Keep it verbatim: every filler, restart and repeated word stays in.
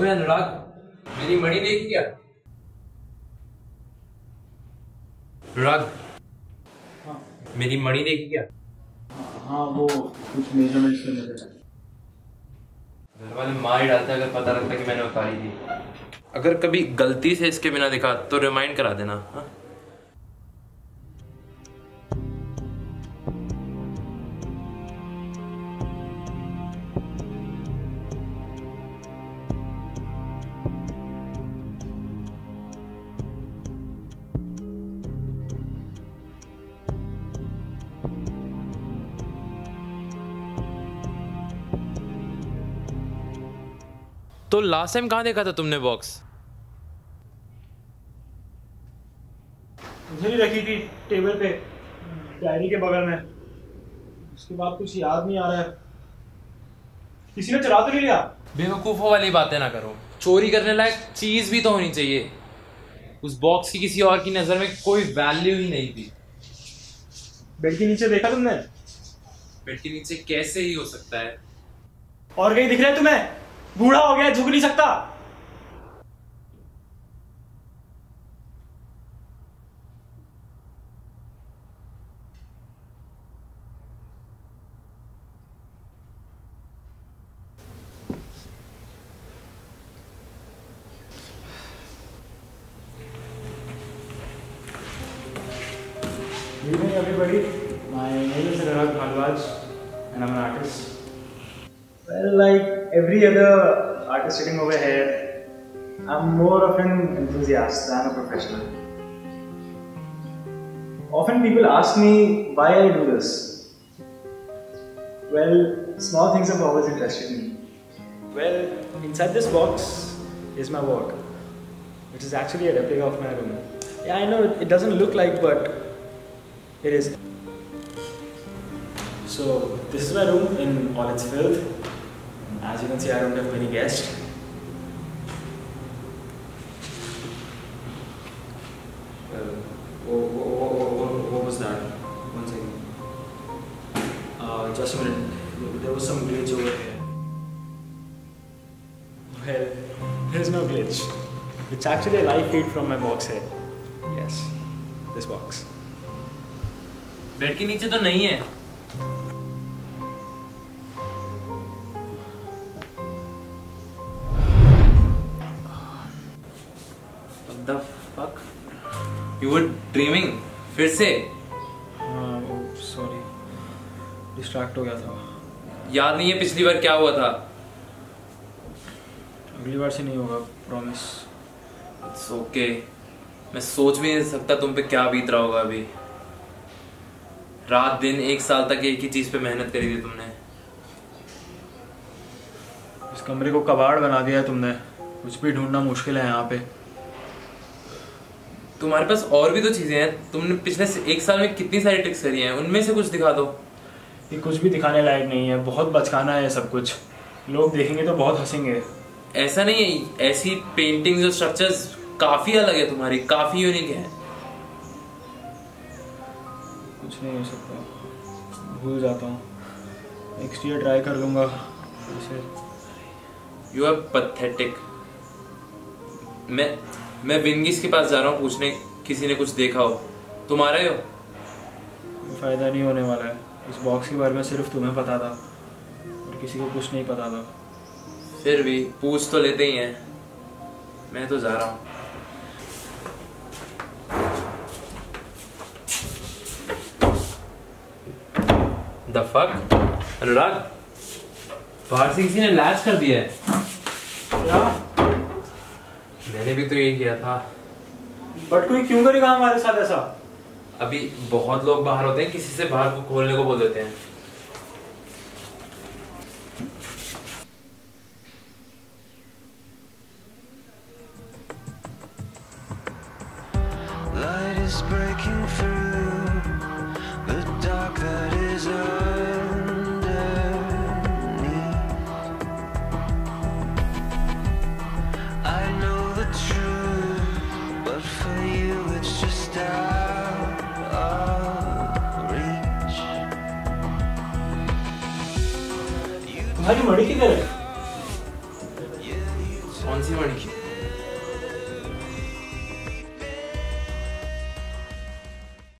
ओए अनुराग, मेरी मणि देखी क्या? अनुराग, हाँ। मेरी मणि देखी क्या? हाँ, वो कुछ मेजरमेंट्स में नजर आया। घर वाले मार ही डालते अगर पता लगता कि मैंने उतारी थी। अगर कभी गलती से इसके बिना दिखा तो रिमाइंड करा देना। हाँ? तो लास्ट टाइम कहाँ देखा था तुमने बॉक्स? मुझे नहीं रखी थी टेबल पे, डायरी के बगल में। उसके बाद कुछ याद नहीं आ रहा है। किसी ने चुरा तो नहीं लिया? बेवकूफों वाली बातें ना करो, चोरी करने लायक चीज भी तो होनी चाहिए। उस बॉक्स की किसी और की नजर में कोई वैल्यू ही नहीं थी। बेड के नीचे देखा तुमने? बेड के नीचे कैसे ही हो सकता है? और कहीं दिख रहा है तुम्हें? बूढ़ा हो गया, झुक नहीं सकता। Evening everybody, my name is Anurag and I'm an artist. Well, like every other artist sitting over here, I'm more of an enthusiast than a professional. Often people ask me why I do this. Well, small things have always interested me. Well, inside this box is my work, which is actually a replica of my room. Yeah, I know it doesn't look like, but it is. So this is my room in all its filth. As you can see, I don't have many guests. Uh, what, what, what, what was that? One second. Uh, just a minute. There was some glitch over here. Well, there is no glitch. It's actually a live feed from my box here. Yes, this box. Bed के नीचे तो नहीं है। The fuck? You were dreaming? फिर से? हाँ, sorry, distract हो गया था। याद नहीं है पिछली बार क्या हुआ था? अगली बार से नहीं होगा, promise. It's okay. मैं सोच भी नहीं सकता तुम पे क्या बीत रहा होगा अभी। रात दिन एक साल तक एक ही चीज पे मेहनत करी थी तुमने। इस कमरे को कबाड़ बना दिया है तुमने। कुछ भी ढूंढना मुश्किल है यहाँ पे। तुम्हारे पास और भी तो चीजें हैं। तुमने पिछले एक साल में कितनी सारी ट्रिक्स करी हैं, उनमें से कुछ दिखा दो। ये कुछ भी दिखाने लायक नहीं है, बहुत बचकाना है सब कुछ। लोग देखेंगे तो बहुत हंसेंगे। ऐसा नहीं है, ऐसी पेंटिंग्स और स्ट्रक्चर्स काफी अलग है तुम्हारी, काफी यूनिक है। कुछ नहीं हो सकता, भूल जाता हूँ। नेक्स्ट ईयर ट्राई कर लूँगा। You are pathetic. मैं मैं विंगीज के पास जा रहा हूँ पूछने किसी ने कुछ देखा हो। तुम आ रहे हो? फायदा नहीं होने वाला है। इस बॉक्स के बारे में सिर्फ तुम्हें पता था और किसी को कुछ नहीं पता था। फिर भी पूछ तो लेते ही हैं। मैं तो जा रहा हूँ। The fuck? अनुराग, बाहर से किसी ने लैच कर दिया है। क्या? मैंने भी तो यही किया था। बट कोई क्यों करेगा हमारे साथ ऐसा? अभी बहुत लोग बाहर होते हैं, किसी से बाहर को खोलने को बोल देते हैं। तुम्हारी मणि किधर है? responsive and